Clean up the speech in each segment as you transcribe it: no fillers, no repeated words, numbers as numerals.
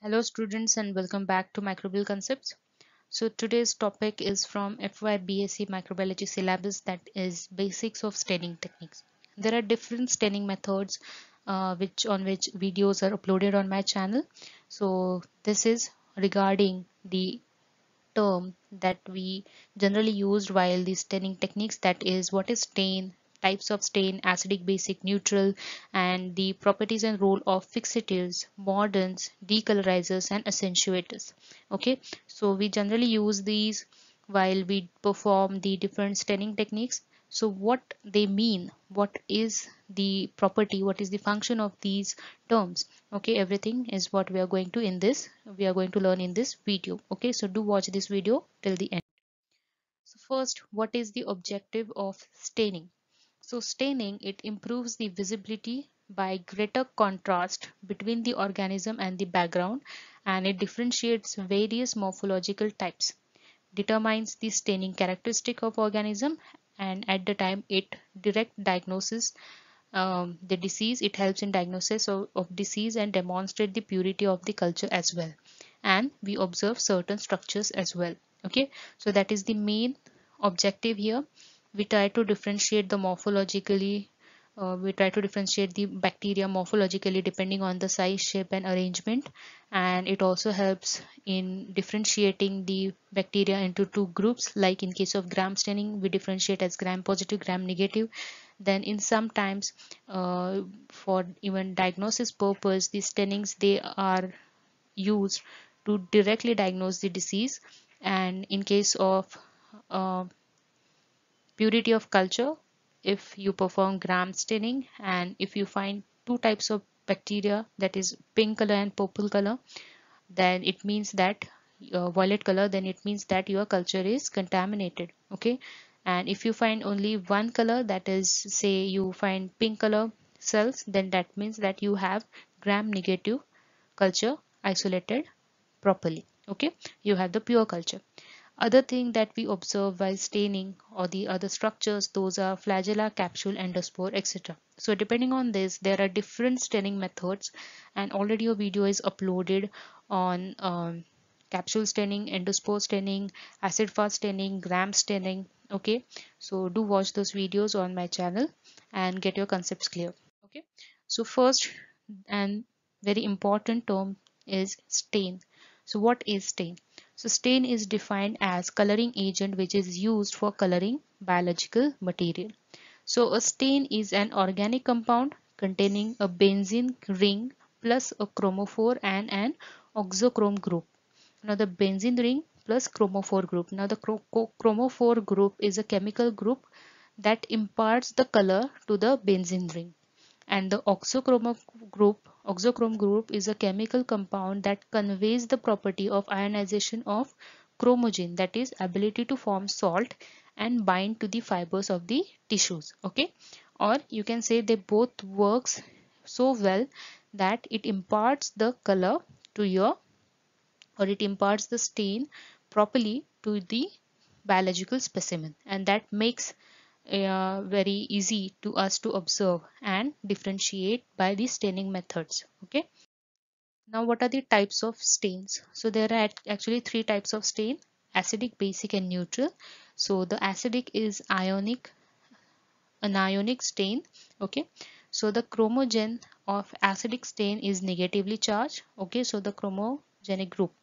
Hello students and welcome back to Microbial Concepts. So today's topic is from FYBSc microbiology syllabus, that is basics of staining techniques. There are different staining methods on which videos are uploaded on my channel. So this is regarding the term that we generally used while the staining techniques, that is what is stain, types of stain, acidic, basic, neutral, and the properties and role of fixatives, mordants, decolorizers and accentuators. Okay, so we generally use these while we perform the different staining techniques. So what they mean, what is the property, what is the function of these terms, okay, everything is what we are going to learn in this video. Okay, so do watch this video till the end. So first, what is the objective of staining? So staining, it improves the visibility by greater contrast between the organism and the background, and it differentiates various morphological types, determines the staining characteristic of organism, and at the time it direct diagnosis the disease. It helps in diagnosis of disease and demonstrate the purity of the culture as well, and we observe certain structures as well. Okay, so that is the main objective here. We try to differentiate the bacteria morphologically depending on the size, shape and arrangement, and it also helps in differentiating the bacteria into two groups, like in case of gram staining we differentiate as gram positive, gram negative. Then in sometimes for even diagnosis purpose, these stainings, they are used to directly diagnose the disease, and in case of purity of culture, if you perform gram staining and if you find two types of bacteria, that is pink color and purple color, then it means that violet color, then it means that your culture is contaminated. Okay, and if you find only one color, that is, say you find pink color cells, then that means that you have gram negative culture isolated properly. Okay, you have the pure culture. Other thing that we observe while staining, or the other structures, those are flagella, capsule, endospore, etc. So depending on this, there are different staining methods, and already a video is uploaded on capsule staining, endospore staining, acid fast staining, gram staining. Okay, so do watch those videos on my channel and get your concepts clear. Okay, so first and very important term is stain. So what is stain? So stain is defined as coloring agent which is used for coloring biological material. So a stain is an organic compound containing a benzene ring plus a chromophore and an auxochrome group. Now the benzene ring plus chromophore group. Now the chromophore group is a chemical group that imparts the color to the benzene ring, and the auxochrome group is a chemical compound that conveys the property of ionization of chromogen, that is ability to form salt and bind to the fibers of the tissues. Okay, or you can say they both works so well that it imparts the color to your, or it imparts the stain properly to the biological specimen, and that makes very easy to us to observe and differentiate by the staining methods. Okay, now what are the types of stains? So there are actually three types of stain: acidic, basic and neutral. So the acidic is anionic stain. Okay, so the chromogen of acidic stain is negatively charged. Okay, so the chromogenic group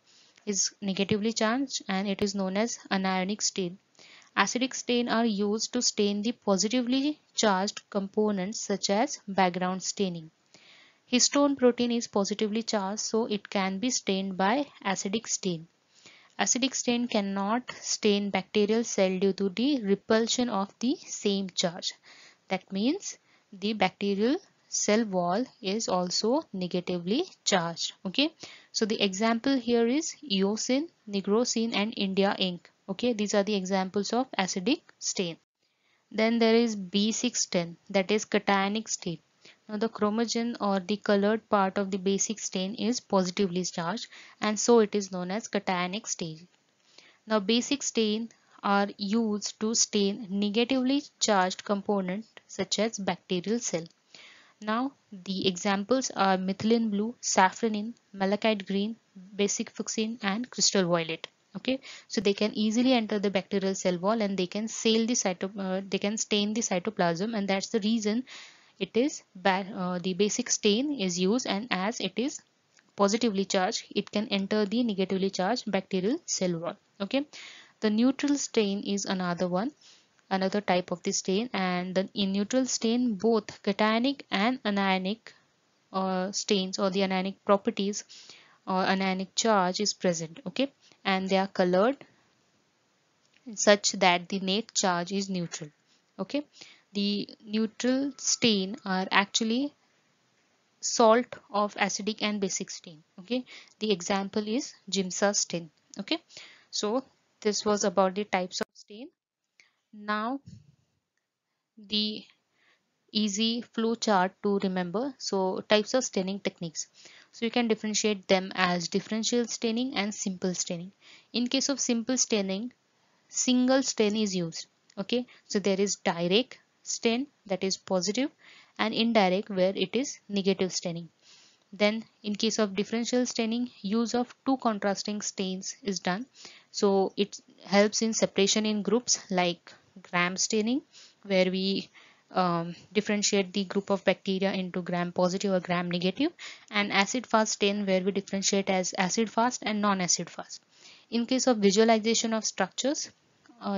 is negatively charged and it is known as anionic stain. Acidic stain are used to stain the positively charged components such as background staining. Histone protein is positively charged, so it can be stained by acidic stain. Acidic stain cannot stain bacterial cell due to the repulsion of the same charge. That means the bacterial cell wall is also negatively charged. Okay, so the example here is eosin, nigrosin and India ink. Okay, these are the examples of acidic stain. Then there is basic stain, that is cationic stain. Now the chromogen or the colored part of the basic stain is positively charged, and so it is known as cationic stain. Now basic stain are used to stain negatively charged component such as bacterial cell. Now the examples are methylene blue, safranine, malachite green, basic fuchsin and crystal violet. Okay, so they can easily enter the bacterial cell wall and they can sail the stain the cytoplasm, and that's the reason it is the basic stain is used, and as it is positively charged it can enter the negatively charged bacterial cell wall. Okay, the neutral stain is another type of the stain, and in neutral stain both cationic and anionic stains or the anionic properties or anionic charge is present. Okay, and they are colored such that the net charge is neutral. Okay, the neutral stain are actually salt of acidic and basic stain. Okay, the example is Giemsa stain. Okay, so this was about the types of stain. Now the easy flow chart to remember. So types of staining techniques, so you can differentiate them as differential staining and simple staining. In case of simple staining, single stain is used. Okay, so there is direct stain, that is positive, and indirect where it is negative staining. Then in case of differential staining, use of two contrasting stains is done, so it helps in separation in groups, like gram staining where we differentiate the group of bacteria into gram positive or gram negative, and acid fast stain where we differentiate as acid fast and non-acid fast. In case of visualization of structures,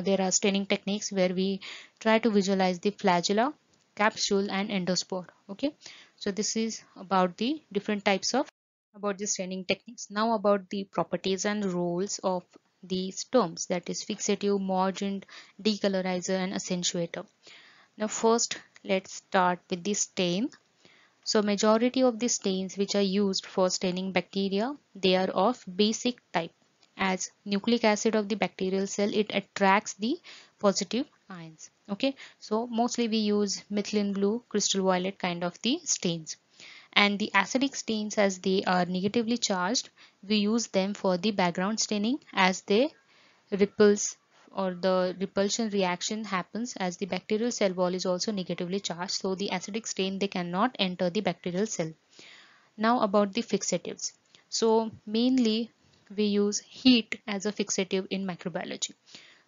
there are staining techniques where we try to visualize the flagella, capsule and endospore. Okay, so this is about the different types of the staining techniques. Now about the properties and roles of these terms, that is fixative, morgent, decolorizer and accentuator. Now first let's start with the stain. So majority of the stains which are used for staining bacteria, they are of basic type. As nucleic acid of the bacterial cell, it attracts the positive ions. Okay, so mostly we use methylene blue, crystal violet kind of the stains, and the acidic stains, as they are negatively charged, we use them for the background staining, as they repels or the repulsion reaction happens as the bacterial cell wall is also negatively charged, so the acidic stain, they cannot enter the bacterial cell. Now about the fixatives. So mainly we use heat as a fixative in microbiology.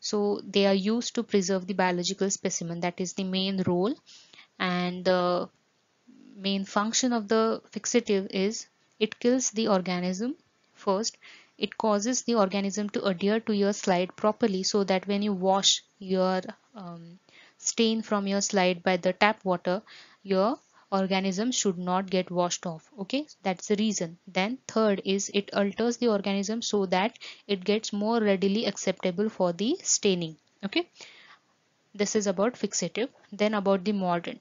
So they are used to preserve the biological specimen, that is the main role, and the main function of the fixative is it kills the organism first. It causes the organism to adhere to your slide properly, so that when you wash your stain from your slide by the tap water, your organism should not get washed off. Okay, that's the reason. Then third is it alters the organism so that it gets more readily acceptable for the staining. Okay, this is about fixative. Then about the mordant.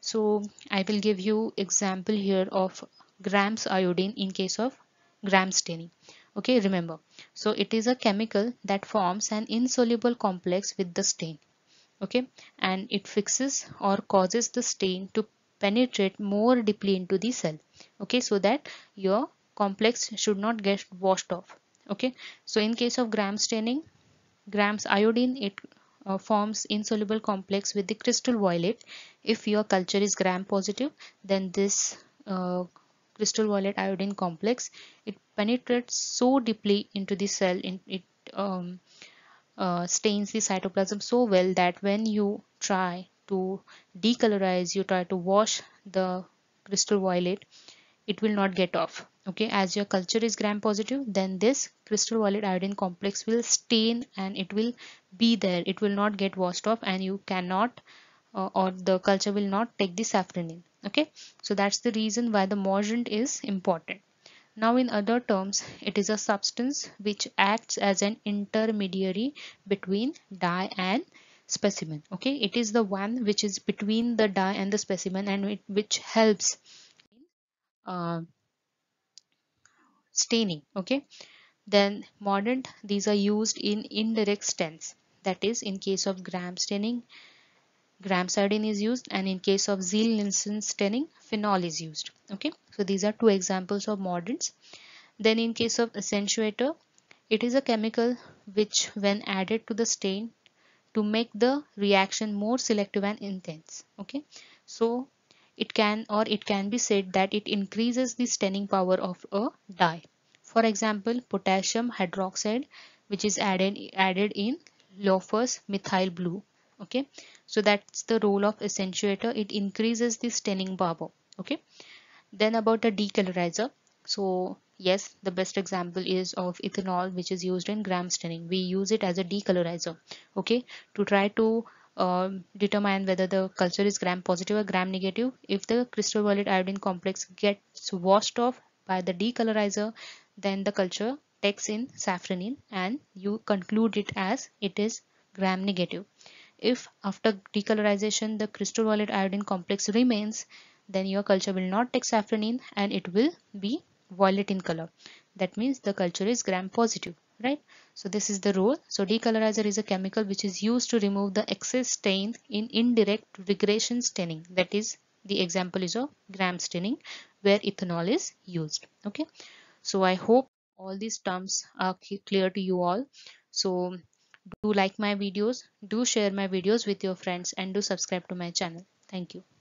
So I will give you example here of grams iodine in case of gram staining. Okay, remember, so it is a chemical that forms an insoluble complex with the stain. Okay, and it fixes or causes the stain to penetrate more deeply into the cell. Okay, so that your complex should not get washed off. Okay, so in case of gram staining, grams iodine, it forms insoluble complex with the crystal violet. If your culture is gram positive, then this crystal violet iodine complex, it penetrates so deeply into the cell, it stains the cytoplasm so well that when you try to decolorize, you try to wash the crystal violet, it will not get off. Okay, as your culture is gram positive, then this crystal violet iodine complex will stain and it will be there, it will not get washed off, and you cannot or the culture will not take the safranine. Okay, so that's the reason why the morgent is important. Now in other terms, it is a substance which acts as an intermediary between dye and specimen. Okay, it is the one which is between the dye and the specimen, and it, which helps in staining. Okay, then mordant, these are used in indirect stains, that is in case of gram staining, gram iodine is used, and in case of Ziehl-Neelsen staining, phenol is used. Okay, so these are two examples of mordants. Then in case of accentuator, it is a chemical which when added to the stain to make the reaction more selective and intense. Okay, so it can be said that it increases the staining power of a dye. For example, potassium hydroxide, which is added in Loeffler's methyl blue. Okay, so that's the role of accentuator. It increases the staining power. Okay, then about the decolorizer. So yes, the best example is of ethanol, which is used in gram staining. We use it as a decolorizer, okay, to try to determine whether the culture is gram positive or gram negative. If the crystal violet iodine complex gets washed off by the decolorizer, then the culture takes in safranine and you conclude it as it is gram negative. If after decolorization the crystal violet iodine complex remains, then your culture will not take safranine and it will be violet in color. That means the culture is gram positive, right? So this is the role. So decolorizer is a chemical which is used to remove the excess stain in indirect regression staining. That is, the example is of gram staining where ethanol is used. Okay, so I hope all these terms are clear to you all. So do like my videos, do share my videos with your friends, and do subscribe to my channel. Thank you.